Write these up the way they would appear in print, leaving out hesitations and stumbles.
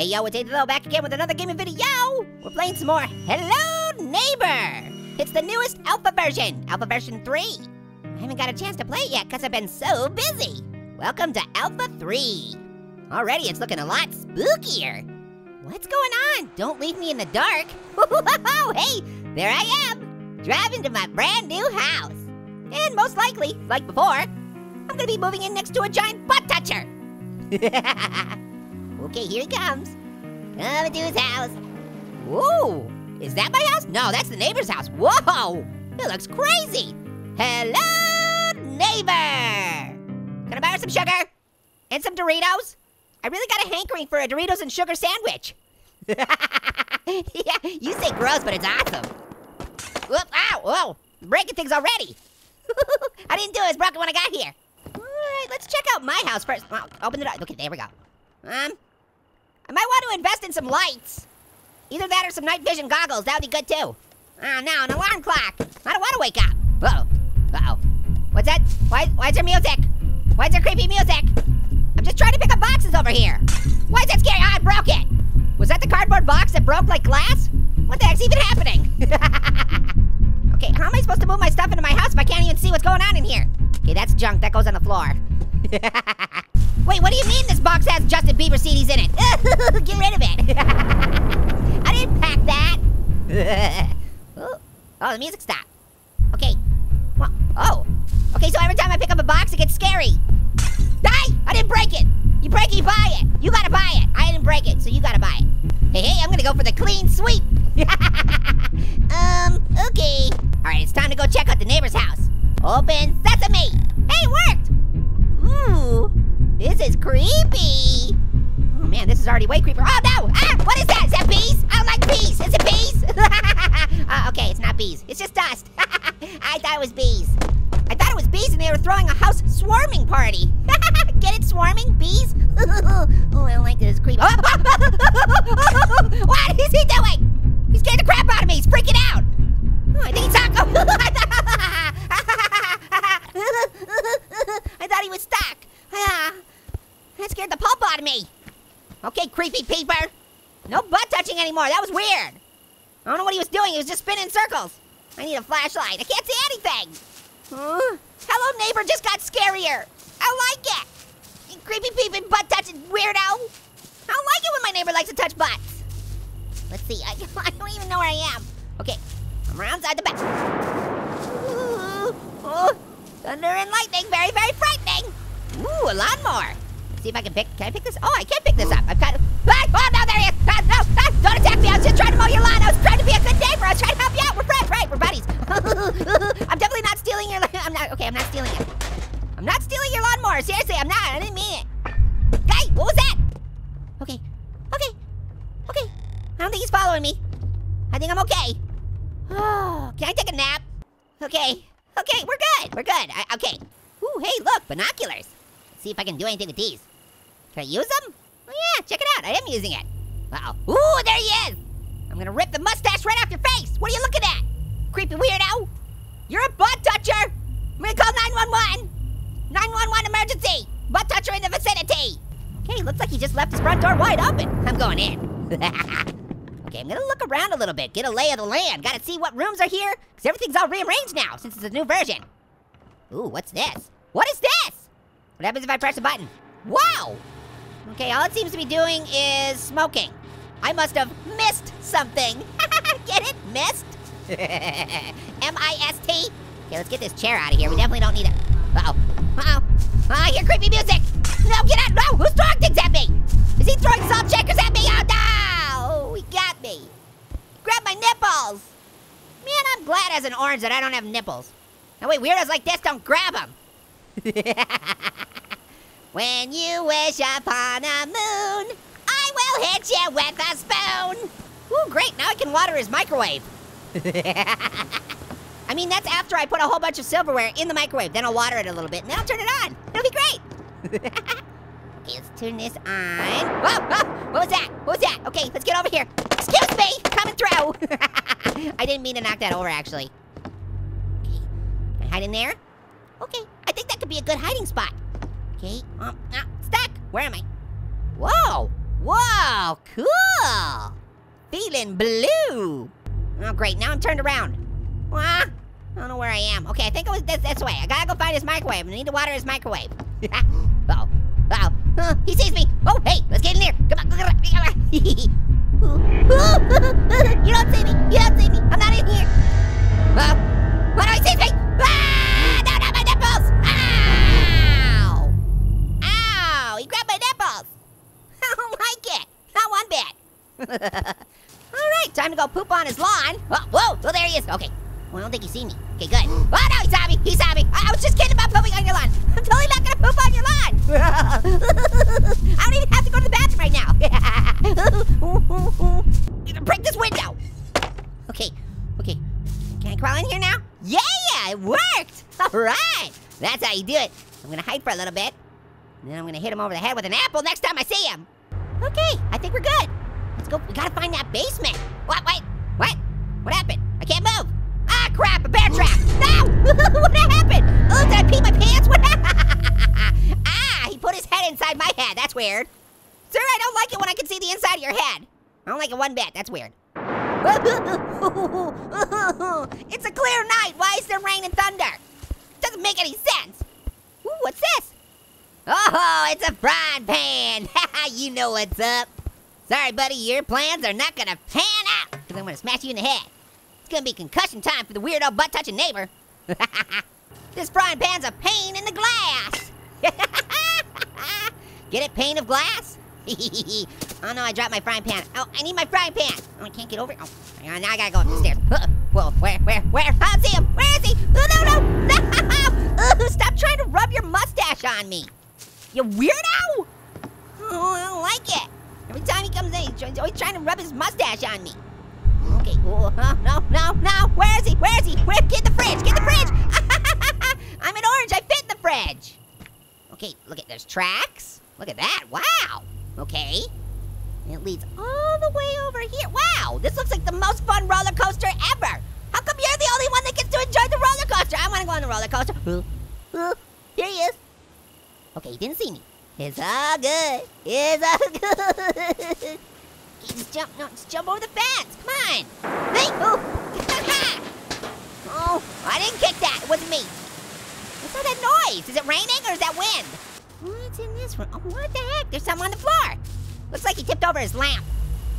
Hey yo, it's Hello back again with another gaming video. We're playing some more Hello Neighbor. It's the newest Alpha version 3. I haven't got a chance to play it yet because I've been so busy. Welcome to Alpha 3. Already it's looking a lot spookier. What's going on? Don't leave me in the dark. Hey, there I am, driving to my brand new house. And most likely, like before, I'm gonna be moving in next to a giant butt toucher. Okay, here he comes. Coming to his house. Whoa, is that my house? No, that's the neighbor's house. Whoa, it looks crazy. Hello, neighbor. Can I borrow some sugar? And some Doritos? I really got a hankering for a Doritos and sugar sandwich. Yeah, you say gross, but it's awesome. Whoop, ow, whoa, breaking things already. I didn't do it, it was broken when I got here. All right, let's check out my house first. Oh, open it up, okay, there we go. I might want to invest in some lights. Either that or some night vision goggles, that would be good too. Oh no, an alarm clock. I don't want to wake up. Uh-oh, uh-oh. What's that? Why is there music? Why is there creepy music? I'm just trying to pick up boxes over here. Why is that scary? Ah, I broke it. Was that the cardboard box that broke like glass? What the heck's even happening? Okay, how am I supposed to move my stuff into my house if I can't even see what's going on in here? Okay, that's junk, that goes on the floor. Wait, what do you mean this box has Justin Bieber CDs in it? Get rid of it. I didn't pack that. Oh, the music stopped. Okay, well, oh. Okay, so every time I pick up a box, it gets scary. I didn't break it. You break it, you buy it. You gotta buy it. I didn't break it, so you gotta buy it. Hey, I'm gonna go for the clean sweep. Okay. All right, it's time to go check out the neighbor's house. Open sesame. Hey, it worked. Ooh, this is creepy. Oh man, this is already way creepier. Oh no, ah, what is that? Is that bees? I don't like bees. Is it bees? Okay, it's not bees. It's just dust. I thought it was bees. I thought it was bees and they were throwing a house swarming party. Get it, swarming bees? Oh, I don't like this, it's creepy. What is he doing? He scared the crap out of me, he's freaking out. Oh, I think he's stuck. I thought he was stuck. That scared the pulp out of me. Okay, creepy peeper. No butt touching anymore, that was weird. I don't know what he was doing, he was just spinning in circles. I need a flashlight, I can't see anything. Hello neighbor just got scarier. I like it. Creepy peeping butt touching weirdo. I don't like it when my neighbor likes to touch butts. Let's see, I don't even know where I am. Okay, I'm around outside the back. Ooh, oh, thunder and lightning, very, very frightening. Ooh, a lawnmower. Let's see if I can pick, can I pick this? Oh, I can't pick this up. I've got, oh no, there he is. Ah, no, ah, don't attack me, I was just trying to mow your lawn. I was trying to be a good neighbor, I was trying to help you out. We're friends, right, we're buddies. I'm definitely not stealing your, I'm not stealing it. I'm not stealing your lawnmower, seriously, I'm not, I didn't mean it. Guy, what was that? Okay, okay, okay. I don't think he's following me. I think I'm okay. Oh, can I take a nap? Okay, okay, we're good, okay. Ooh, hey, look, binoculars. Let's see if I can do anything with these. Can I use them? Oh yeah, check it out, I am using it. Uh-oh, ooh, there he is. I'm gonna rip the mustache right off your face. What are you looking at? Creepy weirdo. You're a butt toucher. I'm gonna call 911. 911 emergency! Butt toucher in the vicinity! Okay, looks like he just left his front door wide open. I'm going in. Okay, I'm gonna look around a little bit, get a lay of the land. Gotta see what rooms are here, because everything's all rearranged now since it's a new version. Ooh, what's this? What is this? What happens if I press a button? Wow! Okay, all it seems to be doing is smoking. I must have missed something. Get it? Missed? M-I-S-T? Okay, let's get this chair out of here. We definitely don't need it. Uh-oh. Uh-oh. Oh, I hear creepy music. No, get out. No, who's throwing things at me? Is he throwing salt shakers at me? Oh, no. He got me. Grab my nipples. Man, I'm glad as an orange that I don't have nipples. Now, wait, weirdos like this don't grab them. When you wish upon a moon, I will hit you with a spoon. Ooh, great. Now I can water his microwave. I mean, that's after I put a whole bunch of silverware in the microwave. Then I'll water it a little bit, and then I'll turn it on. It'll be great. Okay, let's turn this on. Whoa, whoa, what was that? What was that? Okay, let's get over here. Excuse me, coming through. I didn't mean to knock that over, actually. Okay, can I hide in there? Okay, I think that could be a good hiding spot. Okay, stuck. Where am I? Whoa, Whoa, cool! Feeling blue! Oh, great, now I'm turned around. Ah, I don't know where I am. Okay, I think it was this way. I gotta go find his microwave. I need to water his microwave. Uh-oh, uh-oh. He sees me! Oh, hey, let's get in there! Come on, come on! You don't see me! You don't see me! I'm not in here! Why don't he see me? Ah! No, not my nipples! Ow! Ow! He grabbed my nipples! I don't like it! Not one bit! Alright, time to go poop on his lawn! Oh, whoa! Oh, there he is! Okay. Well, I don't think he seen me. Okay, good. Oh, no, he saw me! He saw me! I was just kidding about pooping on your lawn! I'm totally not gonna poop on your lawn! I don't even have to go to the bathroom right now! You can break this window! Okay, okay. Can I crawl in here now? Yeah, it worked! Alright! That's how you do it. I'm gonna hide for a little bit. And then I'm gonna hit him over the head with an apple next time I see him. Okay, I think we're good. Let's go, we gotta find that basement. What, wait, what? What happened? I can't move. Ah, crap, a bear trap! No! What happened? Oh, did I pee my pants? What? Ah, he put his head inside my head. That's weird. Sir, I don't like it when I can see the inside of your head. I don't like it one bit. That's weird. It's a clear night. Why is there rain and thunder? Doesn't make any sense. Ooh, what's this? Oh, it's a frying pan. You know what's up. Sorry, buddy, your plans are not gonna pan out because I'm gonna smash you in the head. It's gonna be concussion time for the weirdo butt-touching neighbor. This frying pan's a pane in the glass. Get it, pane of glass? Oh no, I dropped my frying pan. Oh, I need my frying pan. Oh, I can't get over it. Oh, now I gotta go up the stairs. Whoa, where? I don't see him. Where is he? Oh, no. Stop trying to rub your mustache on me. You weirdo. Oh, I don't like it. Every time he comes in, he's always trying to rub his mustache on me. Okay, oh, no, where is he? Get the fridge, I'm an orange, I fit in the fridge. Okay, look at, there's tracks. Look at that, wow. Okay, and it leads all the way over here. Wow, this looks like the most fun roller coaster ever. How come you're the only one that gets to enjoy the roller coaster? I wanna go on the roller coaster. Here he is. Okay, he didn't see me. It's all good. Just jump over the fence, come on! Hey, oh, I didn't kick that, it wasn't me. What's all that noise? Is it raining or is that wind? What's in this one? Oh, what the heck, there's something on the floor. Looks like he tipped over his lamp.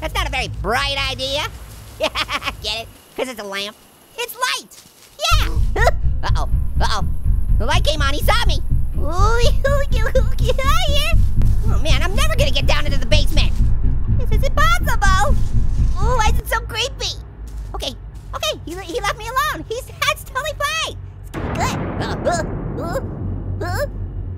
That's not a very bright idea. Get it, because it's a lamp. It's light, yeah! Uh-oh, the light came on, he saw me. Oh man, I'm never gonna get down into the basement. This is impossible! Ooh, why is it so creepy? Okay, he left me alone. That's totally fine. It's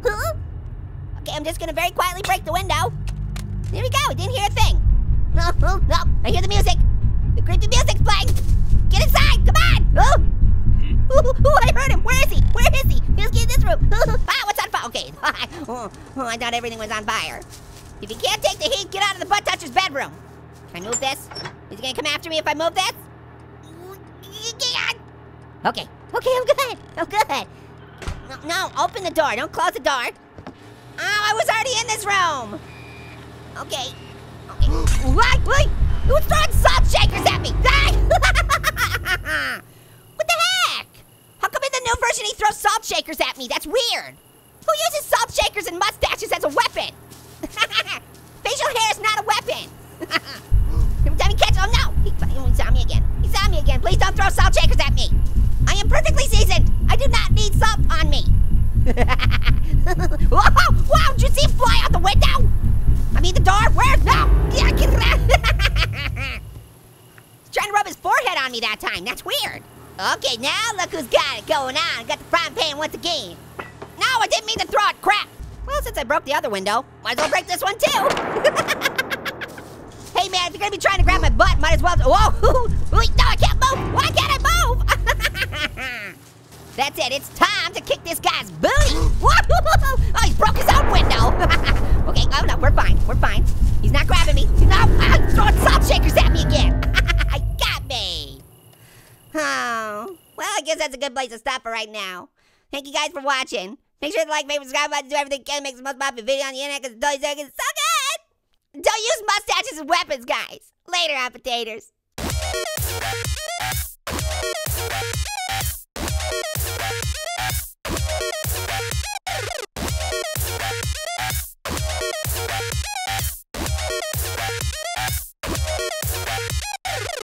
good. Okay, I'm just gonna very quietly break the window. There we go, I didn't hear a thing. No, I hear the music. The creepy music's playing. Get inside, come on! Ooh, I heard him, where is he? He was in this room. Ah, what's on fire? Okay, I thought everything was on fire. If you can't take the heat, get out of the butt toucher's bedroom. Can I move this? Is he gonna come after me if I move this? Okay, I'm good. No, open the door, don't close the door. Oh, I was already in this room. Okay. Wait, who's throwing salt shakers at me? What the heck? How come in the new version he throws salt shakers at me? That's weird. Who uses salt shakers and mustaches as a weapon? Facial hair is not a weapon. Every time he catches, oh no! He saw me again. Please don't throw salt shakers at me. I am perfectly seasoned. I do not need salt on me. Whoa, did you see a fly out the window? I mean the door, where? No! He's trying to rub his forehead on me that time, that's weird. Okay, now look who's got it going on. Got the frying pan once again. No, I didn't mean to throw it, crap. Well, since I broke the other window, might as well break this one too. Hey man, if you're gonna be trying to grab my butt, might as well, whoa, no, I can't move. Why can't I move? That's it, it's time to kick this guy's booty. Oh, he's broke his own window. Okay, oh no, we're fine. He's not grabbing me. He's throwing salt shakers at me again. I got me. Oh, well, I guess that's a good place to stop for right now. Thank you guys for watching. Make sure to like, favorite, subscribe, do everything you can to make the most popular video on the internet because it's so good! Don't use mustaches as weapons, guys. Later, hot potatoes.